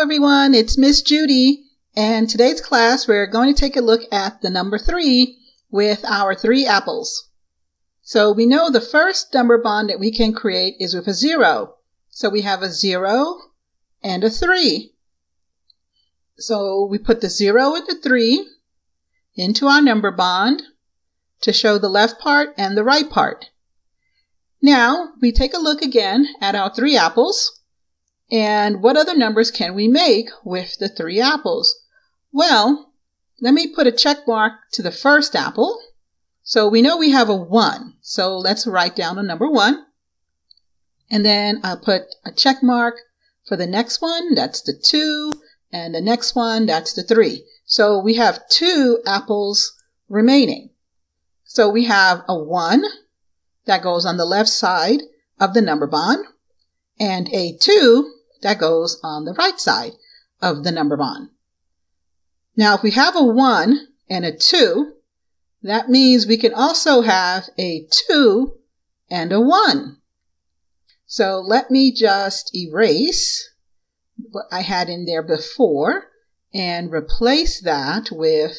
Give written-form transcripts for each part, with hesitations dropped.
Hello everyone, it's Miss Judy, and today's class we're going to take a look at the number 3 with our 3 apples. So we know the first number bond that we can create is with a 0. So we have a 0 and a 3. So we put the 0 and the 3 into our number bond to show the left part and the right part. Now we take a look again at our 3 apples. And what other numbers can we make with the 3 apples? Well, let me put a check mark to the first apple. So we know we have a 1. So let's write down a number 1. And then I'll put a check mark for the next one. That's the 2. And the next one, that's the 3. So we have 2 apples remaining. So we have a 1 that goes on the left side of the number bond and a 2 that goes on the right side of the number bond. Now, if we have a 1 and a 2, that means we can also have a 2 and a 1. So let me just erase what I had in there before and replace that with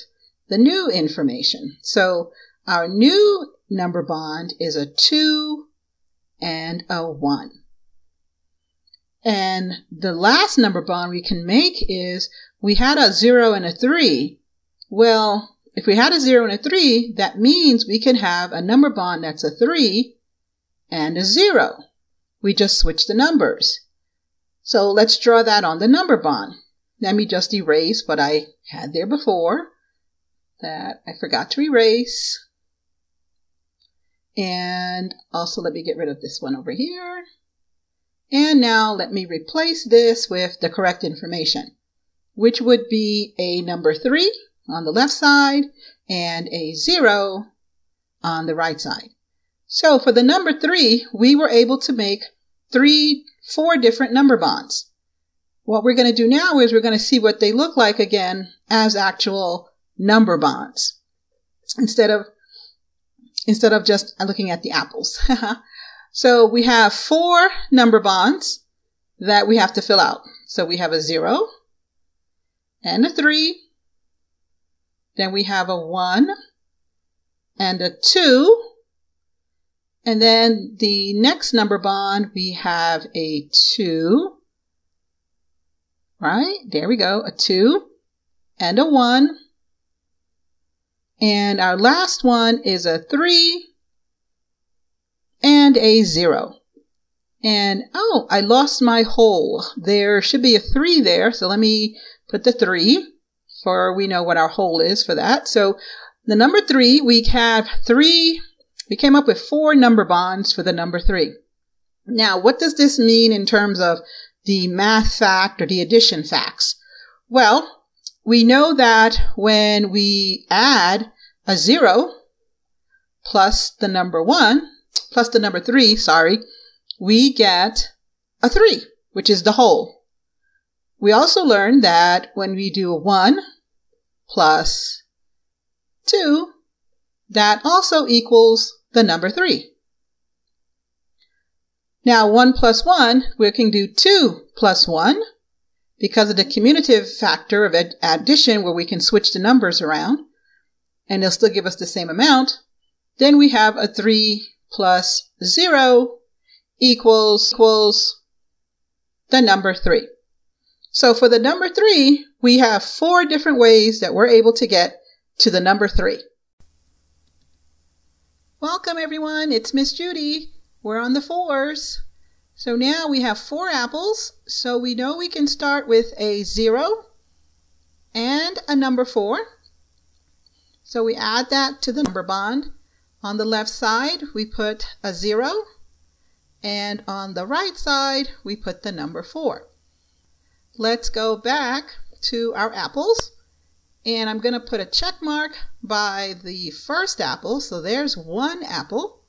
the new information. So our new number bond is a 2 and a 1. And the last number bond we can make is, we had a 0 and a 3. Well, if we had a 0 and a 3, that means we can have a number bond that's a 3 and a 0. We just switch the numbers. So let's draw that on the number bond. Let me just erase what I had there before that I forgot to erase. And also let me get rid of this one over here. And now let me replace this with the correct information, which would be a number 3 on the left side and a 0 on the right side. So for the number 3, we were able to make 4 different number bonds. What we're going to do now is we're going to see what they look like again as actual number bonds instead of just looking at the apples. So we have 4 number bonds that we have to fill out. So we have a 0 and a 3. Then we have a 1 and a 2. And then the next number bond, we have a 2. Right? There we go. A 2 and a 1. And our last one is a 3. And a 0. And oh, I lost my hole. There should be a 3 there. So let me put the 3, for we know what our hole is for that. So the number 3, we came up with 4 number bonds for the number 3. Now, what does this mean in terms of the math fact or the addition facts? Well, we know that when we add a 0 plus the number 1, plus the number 3, we get a 3, which is the whole. We also learned that when we do a 1 plus 2, that also equals the number 3. Now, 1 plus 1, we can do 2 plus 1 because of the commutative factor of addition where we can switch the numbers around, and they'll still give us the same amount. Then we have a 3 plus 0 equals the number 3. So for the number 3, we have 4 different ways that we're able to get to the number 3. Welcome everyone, it's Miss Judy. We're on the 4s. So now we have 4 apples. So we know we can start with a 0 and a number 4. So we add that to the number bond. On the left side, we put a 0, and on the right side, we put the number 4. Let's go back to our apples, and I'm going to put a check mark by the first apple. So there's 1 apple,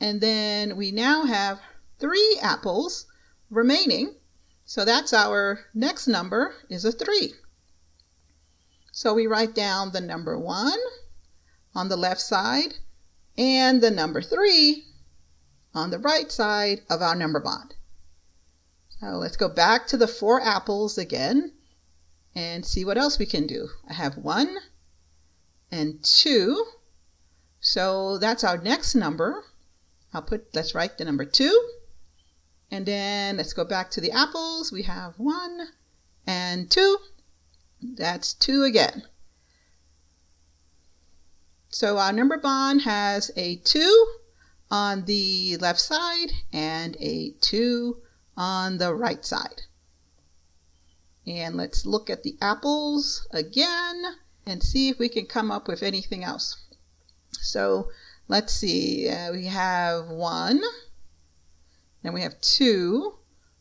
and then we now have 3 apples remaining. So that's our next number is a 3. So we write down the number 1 on the left side, and the number 3 on the right side of our number bond. Let's go back to the 4 apples again and see what else we can do. I have 1 and 2. So that's our next number. Let's write the number 2. And then let's go back to the apples. We have 1 and 2. That's 2 again. So our number bond has a 2 on the left side and a 2 on the right side. And let's look at the apples again and see if we can come up with anything else. So let's see, we have 1, then we have 2,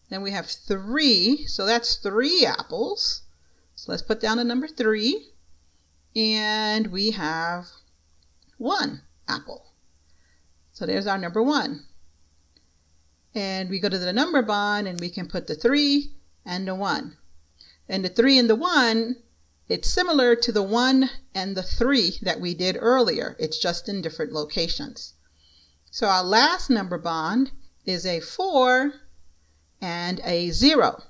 then we have 3, so that's 3 apples. So let's put down a number 3, and we have 1 apple. So there's our number 1. And we go to the number bond and we can put the 3 and the 1. And the 3 and the 1, it's similar to the 1 and the 3 that we did earlier. It's just in different locations. So our last number bond is a 4 and a 0.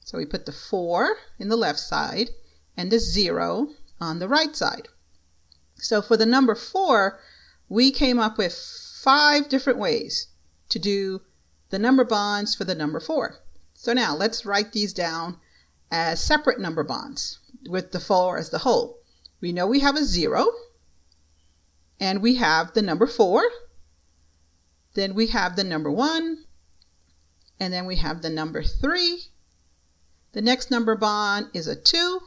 So we put the 4 in the left side and the 0 on the right side. So for the number 4, we came up with 5 different ways to do the number bonds for the number 4. So now let's write these down as separate number bonds with the 4 as the whole. We know we have a 0, and we have the number 4, then we have the number 1, and then we have the number 3. The next number bond is a 2,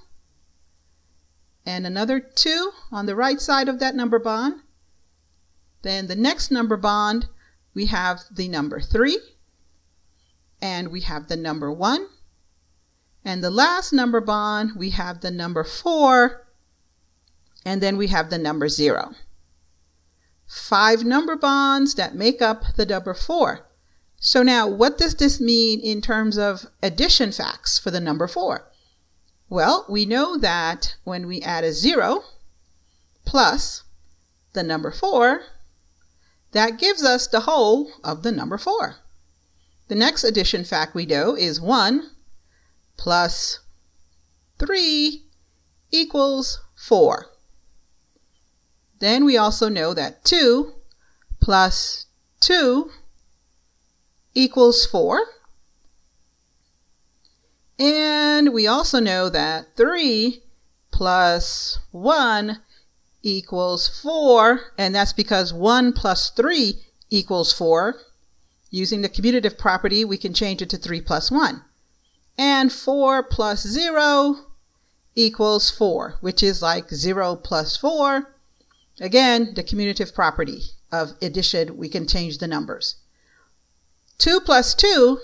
and another 2 on the right side of that number bond. Then the next number bond, we have the number 3, and we have the number 1. And the last number bond, we have the number 4, and then we have the number 0. 5 number bonds that make up the number 4. So now, what does this mean in terms of addition facts for the number 4? Well, we know that when we add a 0 plus the number 4, that gives us the whole of the number 4. The next addition fact we know is 1 plus 3 equals 4. Then we also know that 2 plus 2 equals 4. And we also know that 3 plus 1 equals 4, and that's because 1 plus 3 equals 4. Using the commutative property, we can change it to 3 plus 1. And 4 plus 0 equals 4, which is like 0 plus 4. Again, the commutative property of addition, we can change the numbers. 2 plus 2,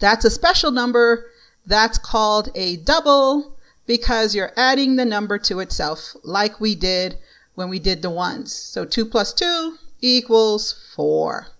that's a special number. That's called a double, because you're adding the number to itself like we did when we did the ones. So 2 plus 2 equals 4.